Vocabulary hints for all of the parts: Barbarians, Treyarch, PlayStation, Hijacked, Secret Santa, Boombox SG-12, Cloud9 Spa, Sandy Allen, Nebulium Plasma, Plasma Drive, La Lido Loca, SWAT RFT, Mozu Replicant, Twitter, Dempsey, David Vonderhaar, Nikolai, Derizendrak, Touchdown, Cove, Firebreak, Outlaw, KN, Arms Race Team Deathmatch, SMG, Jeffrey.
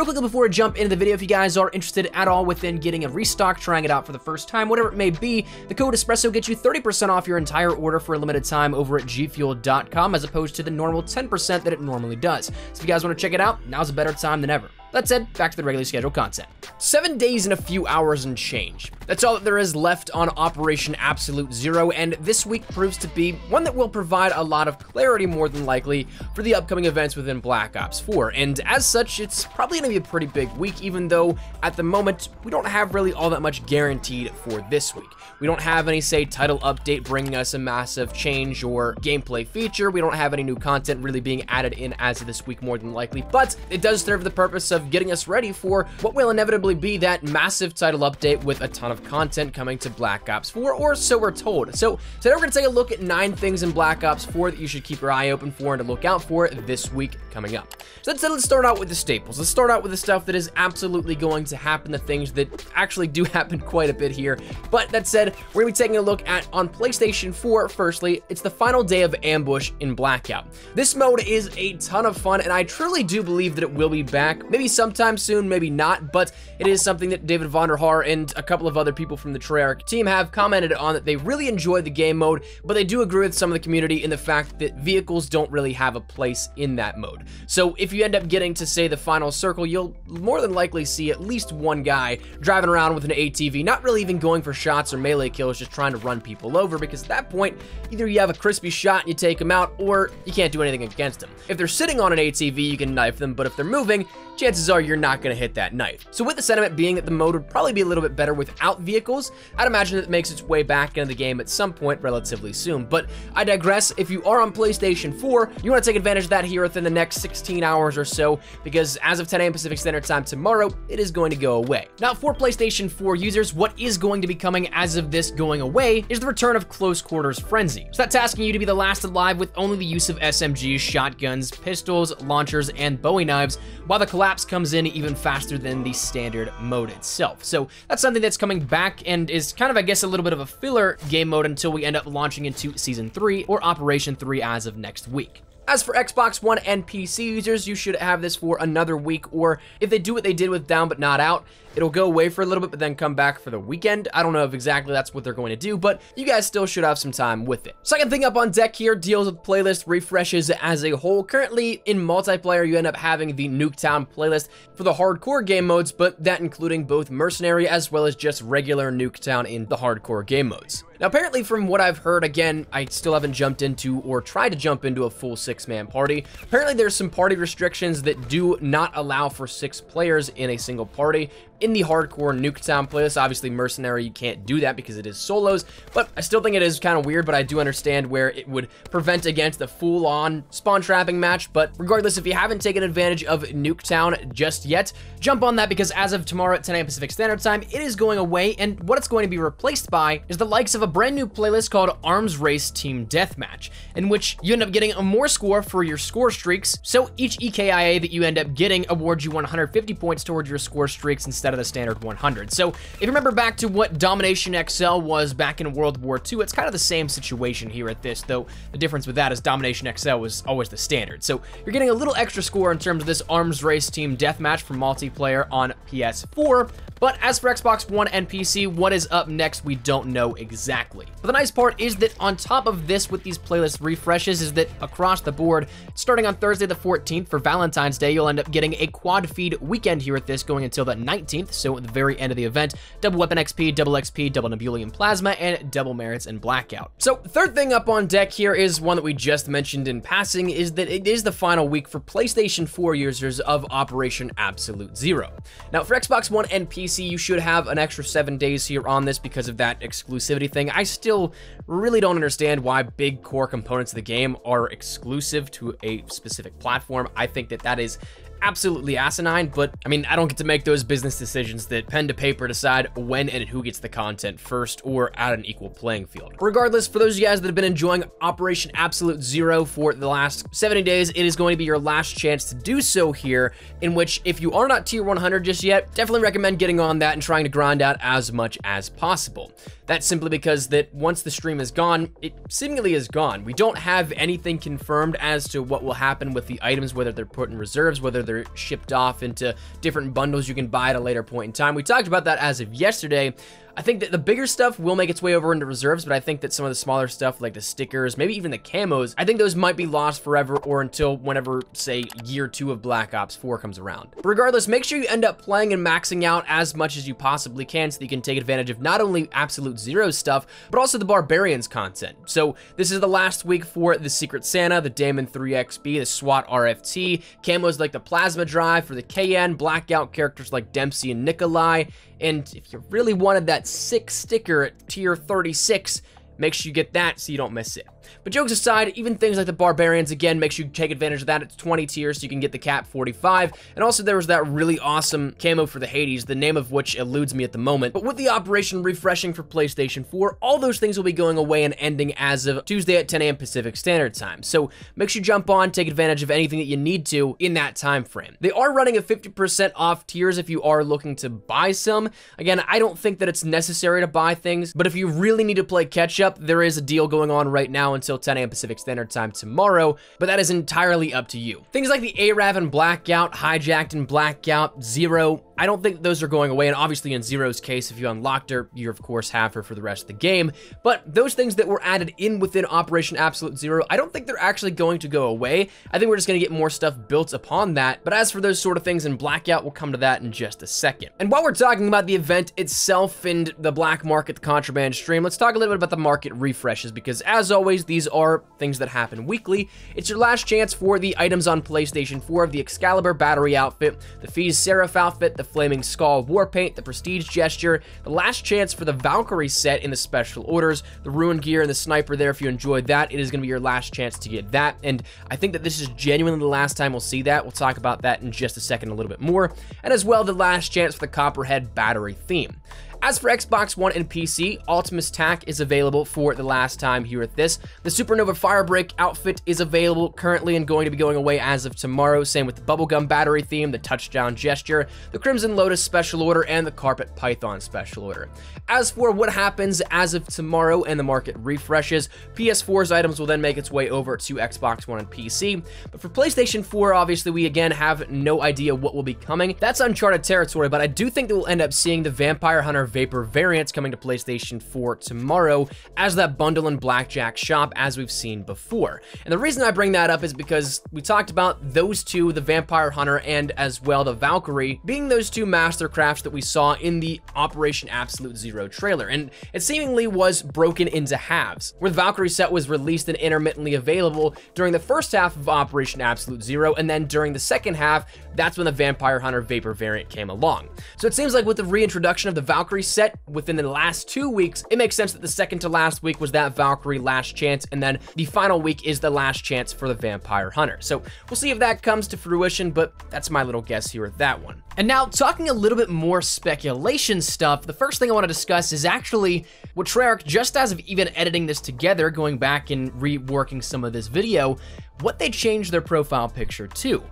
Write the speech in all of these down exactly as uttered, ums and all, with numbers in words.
Real quickly before I jump into the video, if you guys are interested at all within getting a restock, trying it out for the first time, whatever it may be, the code ESPRESSO gets you thirty percent off your entire order for a limited time over at g fuel dot com as opposed to the normal ten percent that it normally does. So if you guys want to check it out, now's a better time than ever. That said, back to the regularly scheduled content. Seven days and a few hours and change. That's all that there is left on Operation Absolute Zero, and this week proves to be one that will provide a lot of clarity, more than likely, for the upcoming events within Black Ops four. And as such, it's probably gonna be a pretty big week, even though at the moment, we don't have really all that much guaranteed for this week. We don't have any, say, title update bringing us a massive change or gameplay feature. We don't have any new content really being added in as of this week, more than likely, but it does serve the purpose of Of getting us ready for what will inevitably be that massive title update with a ton of content coming to Black Ops four, or so we're told. So today we're going to take a look at nine things in Black Ops four that you should keep your eye open for and to look out for this week coming up. So let's, let's start out with the staples. Let's start out with the stuff that is absolutely going to happen, the things that actually do happen quite a bit here. But that said, we're going to be taking a look at, on PlayStation four, firstly, it's the final day of Ambush in Blackout. This mode is a ton of fun, and I truly do believe that it will be back. Maybe sometime soon, maybe not, but it is something that David Vonderhaar and a couple of other people from the Treyarch team have commented on, that they really enjoy the game mode, but they do agree with some of the community in the fact that vehicles don't really have a place in that mode. So if you end up getting to, say, the final circle, you'll more than likely see at least one guy driving around with an A T V, not really even going for shots or melee kills, just trying to run people over, because at that point, either you have a crispy shot and you take them out, or you can't do anything against them. If they're sitting on an A T V, you can knife them, but if they're moving, chances are you're not going to hit that knife. So with the sentiment being that the mode would probably be a little bit better without vehicles, I'd imagine that it makes its way back into the game at some point relatively soon. But I digress. If you are on PlayStation four, you want to take advantage of that here within the next sixteen hours or so, because as of ten a m Pacific Standard Time tomorrow, it is going to go away. Now for PlayStation four users, what is going to be coming as of this going away is the return of Close Quarters Frenzy. So that's asking you to be the last alive with only the use of S M Gs, shotguns, pistols, launchers, and Bowie knives, while the collapse comes in even faster than the standard mode itself. So that's something that's coming back and is kind of, I guess, a little bit of a filler game mode until we end up launching into Season three or Operation three as of next week. As for Xbox One and P C users, you should have this for another week, or if they do what they did with Down But Not Out, it'll go away for a little bit, but then come back for the weekend. I don't know if exactly that's what they're going to do, but you guys still should have some time with it. Second thing up on deck here deals with playlist refreshes as a whole. Currently, in multiplayer, you end up having the Nuketown playlist for the hardcore game modes, but that including both Mercenary as well as just regular Nuketown in the hardcore game modes. Now, apparently from what I've heard, again, I still haven't jumped into or tried to jump into a full six-man party. Apparently, there's some party restrictions that do not allow for six players in a single party. In the hardcore Nuketown playlist, obviously Mercenary, you can't do that because it is solos, but I still think it is kind of weird, but I do understand where it would prevent against the full-on spawn trapping match. But regardless, if you haven't taken advantage of Nuketown just yet, jump on that, because as of tomorrow at ten a m Pacific Standard Time, it is going away, and what it's going to be replaced by is the likes of a brand new playlist called Arms Race Team Deathmatch, in which you end up getting a more score for your score streaks. So each E K I A that you end up getting awards you one hundred fifty points towards your score streaks instead of the standard one hundred. So if you remember back to what Domination X L was back in World War Two, it's kind of the same situation here at this, though the difference with that is Domination X L was always the standard. So you're getting a little extra score in terms of this Arms Race Team Deathmatch for multiplayer on P S four. But as for Xbox One and P C, what is up next, we don't know exactly. But the nice part is that on top of this, with these playlist refreshes, is that across the board, starting on Thursday the fourteenth for Valentine's Day, you'll end up getting a quad feed weekend here at this going until the nineteenth. So at the very end of the event, double Weapon X P, double X P, double Nebulium Plasma, and double Merits and Blackout. So third thing up on deck here is one that we just mentioned in passing, is that it is the final week for PlayStation four users of Operation Absolute Zero. Now for Xbox One and P C, you should have an extra seven days here on this because of that exclusivity thing. I still really don't understand why big core components of the game are exclusive to a specific platform. I think that that is absolutely asinine, but I mean, I don't get to make those business decisions that pen to paper decide when and who gets the content first or at an equal playing field. Regardless, for those of you guys that have been enjoying Operation Absolute Zero for the last seventy days, it is going to be your last chance to do so here, in which if you are not tier one hundred just yet, definitely recommend getting on that and trying to grind out as much as possible. That's simply because that once the stream is gone, it seemingly is gone. We don't have anything confirmed as to what will happen with the items, whether they're put in reserves, whether they're they're shipped off into different bundles you can buy at a later point in time. We talked about that as of yesterday. I think that the bigger stuff will make its way over into reserves, but I think that some of the smaller stuff, like the stickers, maybe even the camos, I think those might be lost forever or until whenever, say, year two of Black Ops four comes around. But regardless, make sure you end up playing and maxing out as much as you possibly can so that you can take advantage of not only Absolute Zero stuff, but also the Barbarians content. So this is the last week for the Secret Santa, the Daemon three X B, the SWAT R F T, camos like the Plasma Drive for the K N, Blackout characters like Dempsey and Nikolai, and if you really wanted that sick sticker at tier thirty-six, make sure you get that so you don't miss it. But jokes aside, even things like the Barbarians, again, make sure you take advantage of that. It's twenty tiers, so you can get the cap forty-five. And also there was that really awesome camo for the Hades, the name of which eludes me at the moment. But with the operation refreshing for PlayStation four, all those things will be going away and ending as of Tuesday at ten A M Pacific Standard Time. So make sure you jump on, take advantage of anything that you need to in that time frame. They are running a fifty percent off tiers if you are looking to buy some. Again, I don't think that it's necessary to buy things, but if you really need to play catch up, there is a deal going on right now until ten A M Pacific Standard Time tomorrow, but that is entirely up to you. Things like the A R A V and Blackout, Hijacked and Blackout, Zero, I don't think those are going away, and obviously in Zero's case, if you unlocked her, you of course have her for the rest of the game, but those things that were added in within Operation Absolute Zero, I don't think they're actually going to go away. I think we're just going to get more stuff built upon that, but as for those sort of things in Blackout, we'll come to that in just a second. And while we're talking about the event itself and the black market, the contraband stream, let's talk a little bit about the market refreshes, because as always, these are things that happen weekly. It's your last chance for the items on PlayStation four of the Excalibur Battery Outfit, the Fees Seraph Outfit, the Flaming Skull War Paint, the Prestige Gesture, the last chance for the Valkyrie set in the Special Orders, the Ruined Gear and the Sniper there. If you enjoyed that, it is going to be your last chance to get that, and I think that this is genuinely the last time we'll see that. We'll talk about that in just a second a little bit more, and as well, the last chance for the Copperhead Battery theme. As for Xbox One and P C, Ultimus Tack is available for the last time here at this. The Supernova Firebreak outfit is available currently and going to be going away as of tomorrow. Same with the Bubblegum Battery theme, the Touchdown Gesture, the Crimson Lotus Special Order, and the Carpet Python Special Order. As for what happens as of tomorrow and the market refreshes, P S four's items will then make its way over to Xbox One and P C. But for PlayStation four, obviously, we again have no idea what will be coming. That's uncharted territory, but I do think that we'll end up seeing the Vampire Hunter Vapor variants coming to PlayStation four tomorrow as that bundle in Blackjack Shop, as we've seen before. And the reason I bring that up is because we talked about those two, the Vampire Hunter and as well the Valkyrie, being those two mastercrafts that we saw in the Operation Absolute Zero trailer, and it seemingly was broken into halves, where the Valkyrie set was released and intermittently available during the first half of Operation Absolute Zero, and then during the second half, that's when the Vampire Hunter Vapor variant came along. So it seems like with the reintroduction of the Valkyrie set within the last two weeks, it makes sense that the second to last week was that Valkyrie last chance, and then the final week is the last chance for the Vampire Hunter. So we'll see if that comes to fruition, but that's my little guess here at that one. And now, talking a little bit more speculation stuff, the first thing I want to discuss is actually what Treyarch, just as of even editing this together, going back and reworking some of this video, what they changed their profile picture to.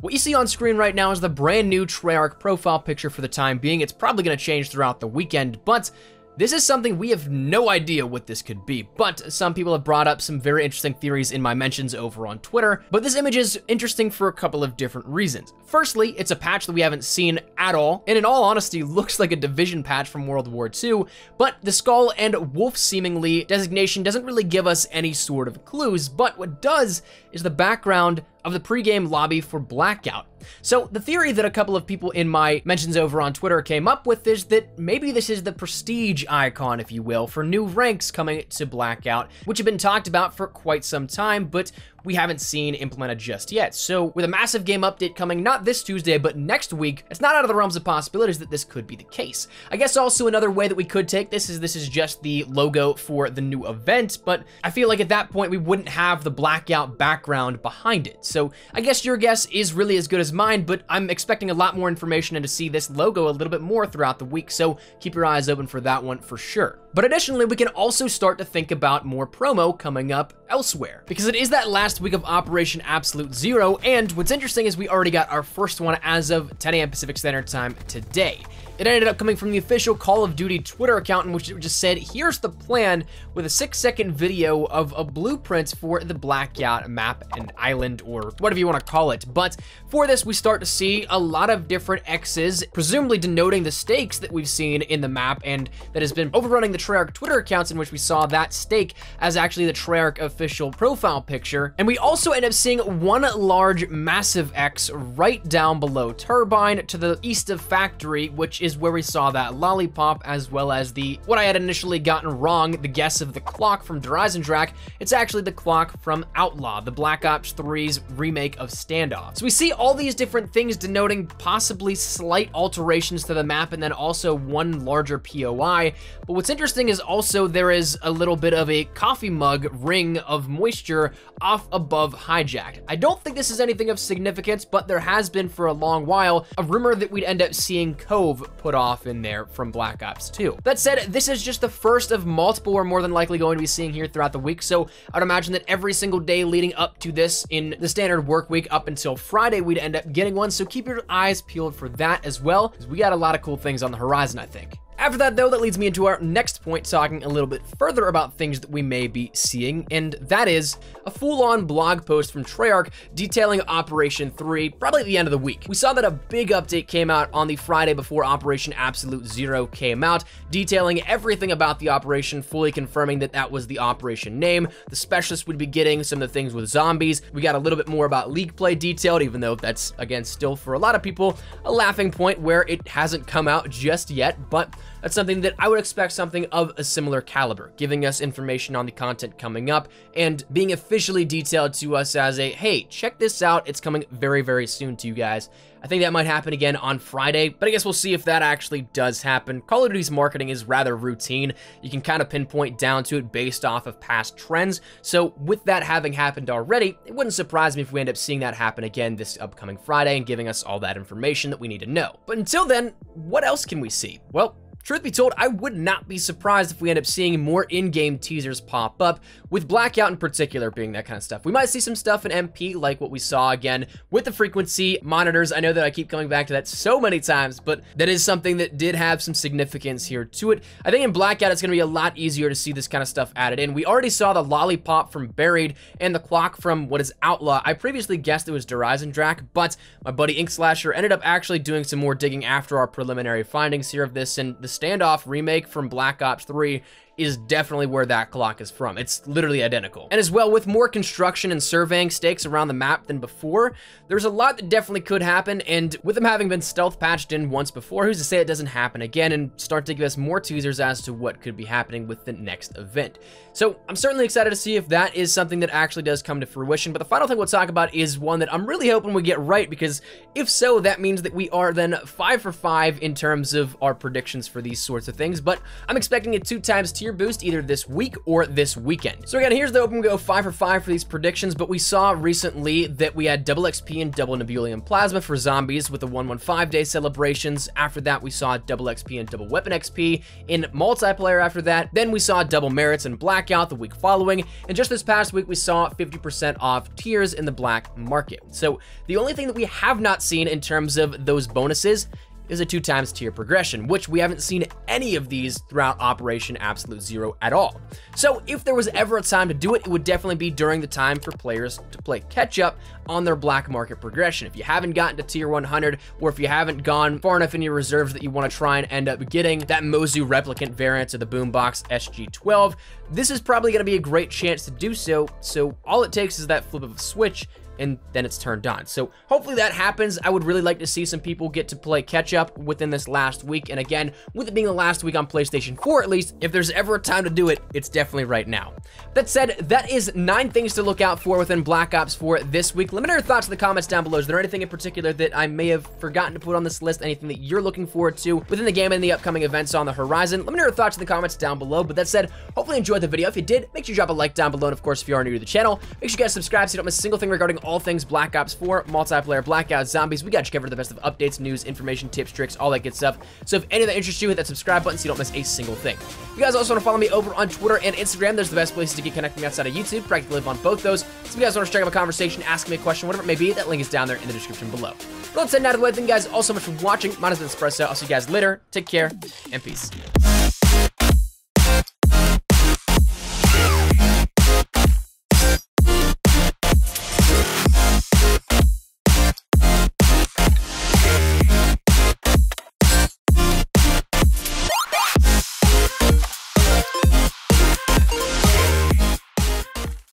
What you see on screen right now is the brand new Treyarch profile picture for the time being. It's probably going to change throughout the weekend, but this is something we have no idea what this could be, but some people have brought up some very interesting theories in my mentions over on Twitter. But this image is interesting for a couple of different reasons. Firstly, it's a patch that we haven't seen at all, and in all honesty, looks like a Division patch from World War Two, but the skull and wolf seemingly designation doesn't really give us any sort of clues, but what does is the background of the pregame lobby for Blackout. So the theory that a couple of people in my mentions over on Twitter came up with is that maybe this is the prestige icon, if you will, for new ranks coming to Blackout, which have been talked about for quite some time, but we haven't seen implemented just yet. So with a massive game update coming, not this Tuesday, but next week, it's not out of the realms of possibilities that this could be the case. I guess also another way that we could take this is this is just the logo for the new event, but I feel like at that point, we wouldn't have the Blackout background behind it. So I guess your guess is really as good as mine, but I'm expecting a lot more information and to see this logo a little bit more throughout the week. So keep your eyes open for that one for sure. But additionally, we can also start to think about more promo coming up elsewhere, because it is that last week of Operation Absolute Zero, and what's interesting is we already got our first one as of ten A M Pacific Standard Time today. It ended up coming from the official Call of Duty Twitter account, in which it just said, here's the plan, with a six second video of a blueprints for the Blackout map and island, or whatever you want to call it. But for this, we start to see a lot of different X's, presumably denoting the stakes that we've seen in the map, and that has been overrunning the Treyarch Twitter accounts, in which we saw that stake as actually the Treyarch official profile picture. And we also end up seeing one large massive X right down below Turbine to the east of Factory, which is where we saw that lollipop, as well as the, what I had initially gotten wrong, the guess of the clock from Derizendrak. It's actually the clock from Outlaw, the Black Ops three's remake of Standoff. So we see all these different things denoting possibly slight alterations to the map, and then also one larger P O I. But what's interesting is also there is a little bit of a coffee mug ring of moisture off above Hijacked. I don't think this is anything of significance, but there has been for a long while a rumor that we'd end up seeing Cove put off in there from Black Ops two. That said, this is just the first of multiple we're more than likely going to be seeing here throughout the week, so I'd imagine that every single day leading up to this in the standard work week up until Friday, we'd end up getting one, so keep your eyes peeled for that as well, because we got a lot of cool things on the horizon, I think. After that, though, that leads me into our next point, talking a little bit further about things that we may be seeing, and that is a full-on blog post from Treyarch detailing Operation three, probably at the end of the week. We saw that a big update came out on the Friday before Operation Absolute Zero came out, detailing everything about the operation, fully confirming that that was the operation name. The specialists would be getting some of the things with zombies. We got a little bit more about League play detailed, even though that's, again, still for a lot of people, a laughing point where it hasn't come out just yet, but that's something that I would expect something of a similar caliber, giving us information on the content coming up and being officially detailed to us as a, hey, check this out, it's coming very, very soon to you guys. I think that might happen again on Friday, but I guess we'll see if that actually does happen. Call of Duty's marketing is rather routine. You can kind of pinpoint down to it based off of past trends. So with that having happened already, it wouldn't surprise me if we end up seeing that happen again this upcoming Friday and giving us all that information that we need to know. But until then, what else can we see? Well, truth be told, I would not be surprised if we end up seeing more in-game teasers pop up, with Blackout in particular being that kind of stuff. We might see some stuff in M P, like what we saw again with the frequency monitors. I know that I keep coming back to that so many times, but that is something that did have some significance here to it. I think in Blackout, it's going to be a lot easier to see this kind of stuff added in. We already saw the lollipop from Buried and the clock from what is Outlaw. I previously guessed it was Derizendrak, but my buddy Ink Slasher ended up actually doing some more digging after our preliminary findings here of this, and the Standoff remake from Black Ops three is definitely where that clock is from. It's literally identical. And as well, with more construction and surveying stakes around the map than before, there's a lot that definitely could happen, and with them having been stealth patched in once before, who's to say it doesn't happen again and start to give us more teasers as to what could be happening with the next event. So I'm certainly excited to see if that is something that actually does come to fruition, but the final thing we'll talk about is one that I'm really hoping we get right, because if so, that means that we are then five for five in terms of our predictions for these sorts of things, but I'm expecting it two times two tier boost either this week or this weekend. So again, here's the open go five for five for these predictions, but we saw recently that we had double X P and double Nebulium Plasma for zombies with the one fifteen day celebrations. After that, we saw double X P and double weapon X P in multiplayer after that. Then we saw double Merits and Blackout the week following. And just this past week, we saw fifty percent off tiers in the black market. So the only thing that we have not seen in terms of those bonuses is a two times tier progression, which we haven't seen any of these throughout Operation Absolute Zero at all. So if there was ever a time to do it, it would definitely be during the time for players to play catch up on their black market progression. If you haven't gotten to tier one hundred, or if you haven't gone far enough in your reserves that you want to try and end up getting that Mozu replicant variant of the Boombox S G twelve, this is probably going to be a great chance to do so. So all it takes is that flip of a switch, and then it's turned on. So hopefully that happens. I would really like to see some people get to play catch up within this last week. And again, with it being the last week on PlayStation four, at least, if there's ever a time to do it, it's definitely right now. That said, that is nine things to look out for within Black Ops four this week. Let me know your thoughts in the comments down below. Is there anything in particular that I may have forgotten to put on this list? Anything that you're looking forward to within the game and the upcoming events on the horizon? Let me know your thoughts in the comments down below. But that said, hopefully you enjoyed the video. If you did, make sure you drop a like down below. And of course, if you are new to the channel, make sure you guys subscribe so you don't miss a single thing regarding all things Black Ops four, multiplayer, Blackout, zombies. We got you covered for the best of updates, news, information, tips, tricks, all that good stuff. So if any of that interests you, hit that subscribe button so you don't miss a single thing. If you guys also want to follow me over on Twitter and Instagram, those are the best places to get connecting outside of YouTube. Practically live on both those. So if you guys want to strike up a conversation, ask me a question, whatever it may be, that link is down there in the description below. But let's head out of the way. Thank you guys all so much for watching. Mine has been Espresso. I'll see you guys later. Take care and peace.